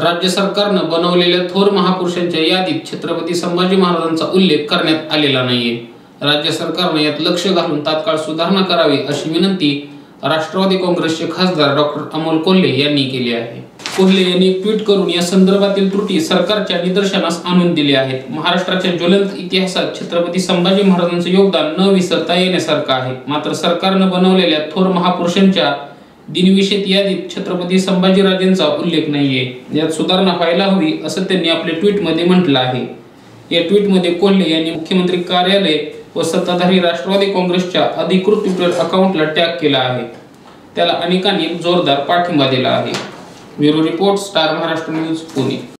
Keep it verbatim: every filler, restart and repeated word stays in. राज्य सरकारनं बनवलेल्या थोर महापुरुषांच्या यादीत छत्रपती संभाजी महाराजांचा उल्लेख करण्यात आलेला नाहीये। राज्य सरकारने यात लक्ष घालून तात्काळ सुधारणा करावी अशी विनंती राष्ट्रवादी काँग्रेसचे खासदार डॉक्टर अमोल कोल्हे यांनी केली आहे। कोल्हे यांनी ट्वीट करून या संदर्भातील त्रुटी सरकारच्या निदर्शनास आणून दिल्या आहेत। महाराष्ट्राच्या ज्वलंत इतिहासात छत्रपती संभाजी महाराजांचे योगदान न विसरता येण्यासारखे आहे। मात्र सरकारने बनवलेल्या थोर महापुरुषांच्या दिनविशेष यादीत छत्रपती संभाजीराजांचा उल्लेख नाहीये। यात सुधारणा व्हायला हवी असं त्यांनी आपल्या ट्विटमध्ये म्हटलं आहे। या ट्विटमध्ये कोल्हे यांनी मुख्यमंत्री कार्यालय व सत्ताधारी राष्ट्रवादी काँग्रेसच्या अधिकृत ट्विटर अकाउंटला टॅग केला आहे। त्याला अनेकांनी जोरदार पाठिंबा दिला आहे। Bureau report, star Maharashtra news, Pune.